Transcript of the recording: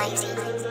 Icy.